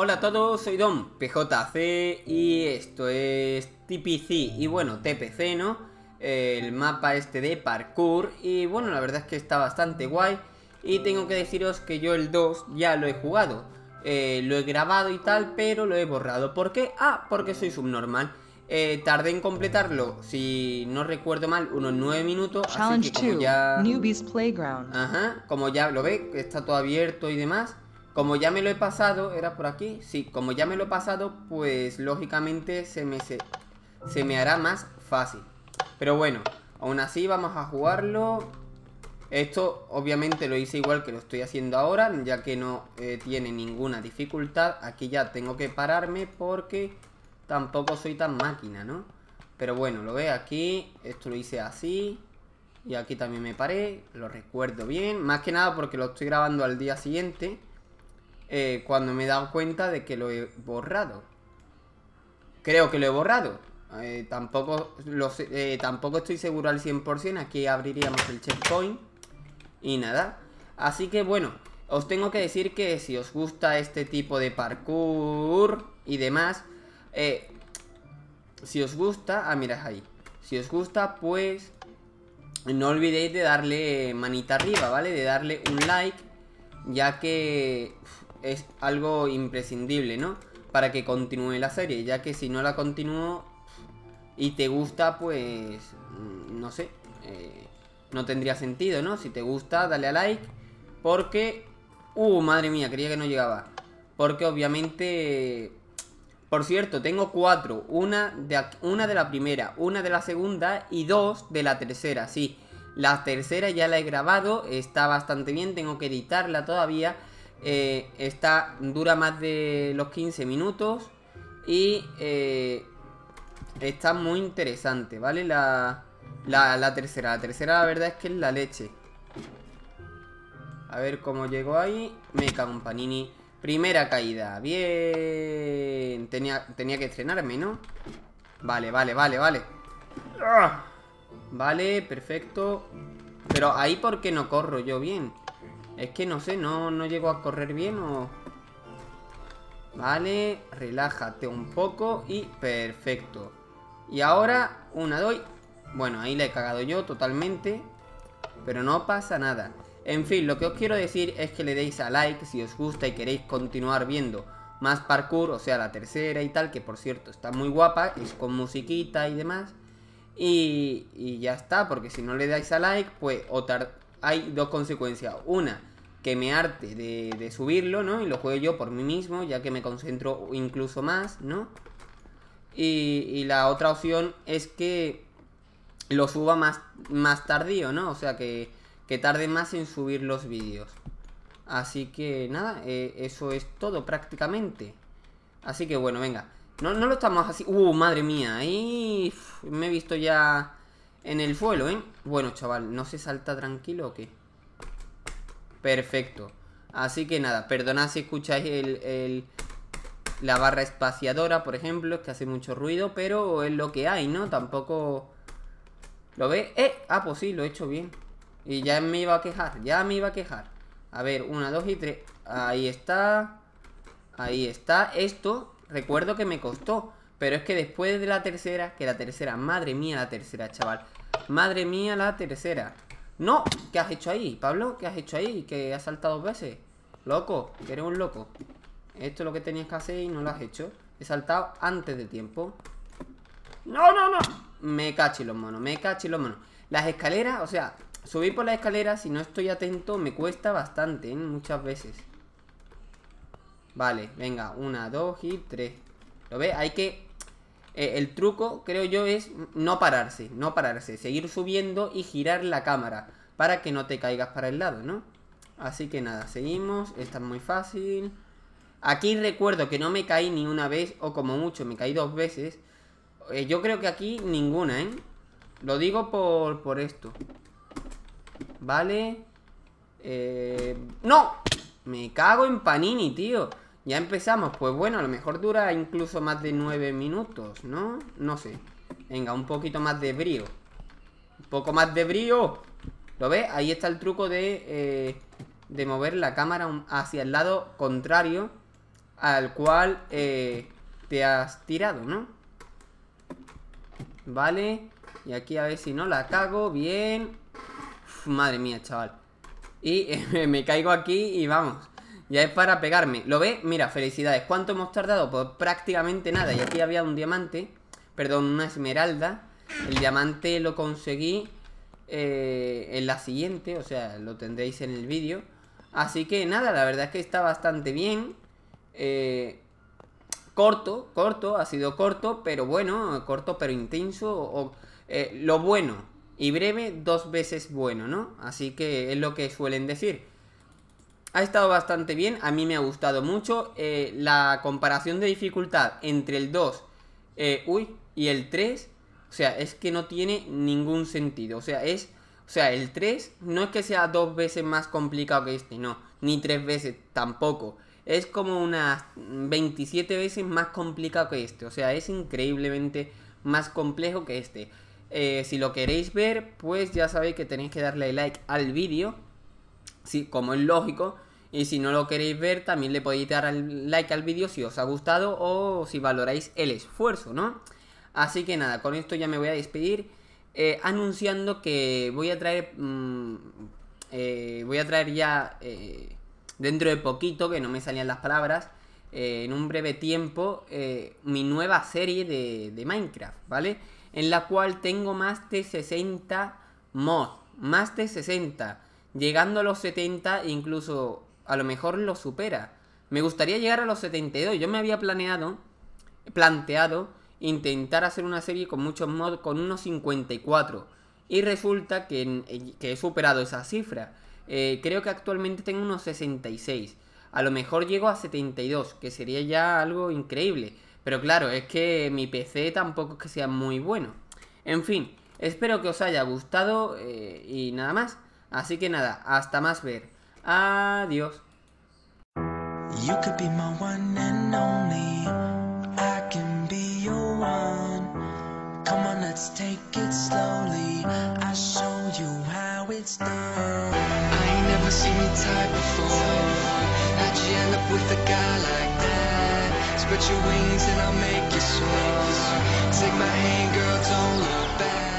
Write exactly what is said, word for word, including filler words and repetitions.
Hola a todos, soy Dom, P J C, y esto es T P C, y bueno, T P C, ¿no? El mapa este de parkour, y bueno, la verdad es que está bastante guay. Y tengo que deciros que yo el dos ya lo he jugado, eh, lo he grabado y tal, pero lo he borrado. ¿Por qué? Ah, porque soy subnormal. Eh, tardé en completarlo, si no recuerdo mal, unos nueve minutos. Challenge, así que como dos, ya... Newbies Playground. Ajá, como ya lo ve, está todo abierto y demás. Como ya me lo he pasado, ¿era por aquí? Sí, como ya me lo he pasado, pues lógicamente se me, se, se me hará más fácil. Pero bueno, aún así vamos a jugarlo. Esto obviamente lo hice igual que lo estoy haciendo ahora, ya que no eh, tiene ninguna dificultad. Aquí ya tengo que pararme porque tampoco soy tan máquina, ¿no? Pero bueno, lo ve aquí, esto lo hice así. Y aquí también me paré, lo recuerdo bien. Más que nada porque lo estoy grabando al día siguiente, eh, cuando me he dado cuenta de que lo he borrado. Creo que lo he borrado. Eh, tampoco, lo sé, eh, tampoco estoy seguro al cien por ciento. Aquí abriríamos el checkpoint. Y nada. Así que bueno, os tengo que decir que si os gusta este tipo de parkour y demás, eh, si os gusta, ah, mirad ahí, si os gusta, pues no olvidéis de darle manita arriba, ¿vale? De darle un like, ya que es algo imprescindible, ¿no? Para que continúe la serie, ya que si no la continúo y te gusta, pues, no sé, eh, no tendría sentido, ¿no? Si te gusta, dale a like, porque... Uh, madre mía, creía que no llegaba. Porque obviamente... Por cierto, tengo cuatro, una de, una de la primera, una de la segunda y dos de la tercera, sí. La tercera ya la he grabado, está bastante bien, tengo que editarla todavía. Eh, está, dura más de los quince minutos y... Eh, está muy interesante, ¿vale? La, la, la tercera. La tercera, la verdad es que es la leche. A ver cómo llegó ahí. Me cago en Panini. Primera caída. Bien. Tenía, tenía que estrenarme, ¿no? Vale, vale, vale, vale. Vale, perfecto. Pero ahí, ¿por qué no corro yo bien? Es que no sé, no, no llego a correr bien o... Vale, relájate un poco y perfecto. Y ahora, una, doy. Bueno, ahí la he cagado yo totalmente, pero no pasa nada. En fin, lo que os quiero decir es que le deis a like si os gusta y queréis continuar viendo más parkour, o sea, la tercera y tal, que por cierto está muy guapa, es con musiquita y demás. Y, y ya está, porque si no le dais a like, pues otra, hay dos consecuencias. Una, que me harte de, de subirlo, ¿no? Y lo juego yo por mí mismo, ya que me concentro incluso más, ¿no? Y, y la otra opción es que lo suba más, más tardío, ¿no? O sea, que, que tarde más en subir los vídeos. Así que nada, eh, eso es todo prácticamente. Así que bueno, venga. No, no lo estamos así... ¡Uh, madre mía! Ahí me he visto ya en el suelo, ¿eh? Bueno, chaval, ¿no se salta tranquilo o qué? Perfecto. Así que nada, perdonad si escucháis el... el la barra espaciadora, por ejemplo, es que hace mucho ruido, pero es lo que hay, ¿no? Tampoco... ¿Lo ves? ¡Eh! Ah, pues sí, lo he hecho bien. Y ya me iba a quejar, ya me iba a quejar. A ver, una, dos y tres. Ahí está. Ahí está. Esto, recuerdo que me costó. Pero es que después de la tercera, que la tercera, madre mía la tercera, chaval. Madre mía la tercera. ¡No! ¿Qué has hecho ahí, Pablo? ¿Qué has hecho ahí? ¿Que has saltado dos veces? Loco, que eres un loco. Esto es lo que tenías que hacer y no lo has hecho. He saltado antes de tiempo. ¡No, no, no! Me caché los monos, me caché los monos. Las escaleras, o sea, subir por las escaleras, si no estoy atento, me cuesta bastante, ¿eh? Muchas veces. Vale, venga, una, dos y tres. ¿Lo ves? Hay que... Eh, el truco, creo yo, es no pararse, no pararse. Seguir subiendo y girar la cámara para que no te caigas para el lado, ¿no? Así que nada, seguimos. Esta es muy fácil. Aquí recuerdo que no me caí ni una vez, o como mucho me caí dos veces. eh, Yo creo que aquí ninguna, ¿eh? Lo digo por, por esto. Vale, eh, ¡no! Me cago en Panini, tío. Ya empezamos. Pues bueno, a lo mejor dura incluso más de nueve minutos, ¿no? No sé. Venga, un poquito más de brío. Un poco más de brío. ¿Lo ves? Ahí está el truco de... Eh, de mover la cámara hacia el lado contrario al cual eh, te has tirado, ¿no? Vale, y aquí a ver si no la cago, bien. Uf, madre mía, chaval. Y eh, me caigo aquí y vamos, ya es para pegarme. ¿Lo ves? Mira, felicidades. ¿Cuánto hemos tardado? Pues prácticamente nada. Y aquí había un diamante, perdón, una esmeralda. El diamante lo conseguí eh, en la siguiente, o sea, lo tendréis en el vídeo. Así que nada, la verdad es que está bastante bien. Eh, corto, corto, ha sido corto, pero bueno, corto pero intenso. O, o, eh, lo bueno y breve, dos veces bueno, ¿no? Así que es lo que suelen decir. Ha estado bastante bien, a mí me ha gustado mucho. Eh, la comparación de dificultad entre el dos eh, uy, y el tres... O sea, es que no tiene ningún sentido. O sea, es... O sea, el tres no es que sea dos veces más complicado que este, no. Ni tres veces tampoco. Es como unas veintisiete veces más complicado que este. O sea, es increíblemente más complejo que este. Eh, si lo queréis ver, pues ya sabéis que tenéis que darle like al vídeo. Sí, como es lógico. Y si no lo queréis ver, también le podéis dar like al vídeo si os ha gustado o si valoráis el esfuerzo, ¿no? Así que nada, con esto ya me voy a despedir, eh, anunciando que voy a traer, mmm, eh, voy a traer ya eh, dentro de poquito, que no me salían las palabras, eh, en un breve tiempo, eh, mi nueva serie de, de Minecraft, ¿vale? En la cual tengo más de sesenta mods, más de sesenta, llegando a los setenta, incluso a lo mejor lo supera. Me gustaría llegar a los setenta y dos, yo me había planeado, planteado... intentar hacer una serie con muchos mods, con unos cincuenta y cuatro, y resulta que, que he superado esa cifra. eh, Creo que actualmente tengo unos sesenta y seis. A lo mejor llego a setenta y dos, que sería ya algo increíble. Pero claro, es que mi P C tampoco es que sea muy bueno. En fin, espero que os haya gustado, eh, y nada más. Así que nada, hasta más ver. Adiós. Let's take it slowly, I'll show you how it's done. I ain't never seen you type before. How'd you end up with a guy like that? Spread your wings and I'll make you soar. Take my hand girl, don't look back.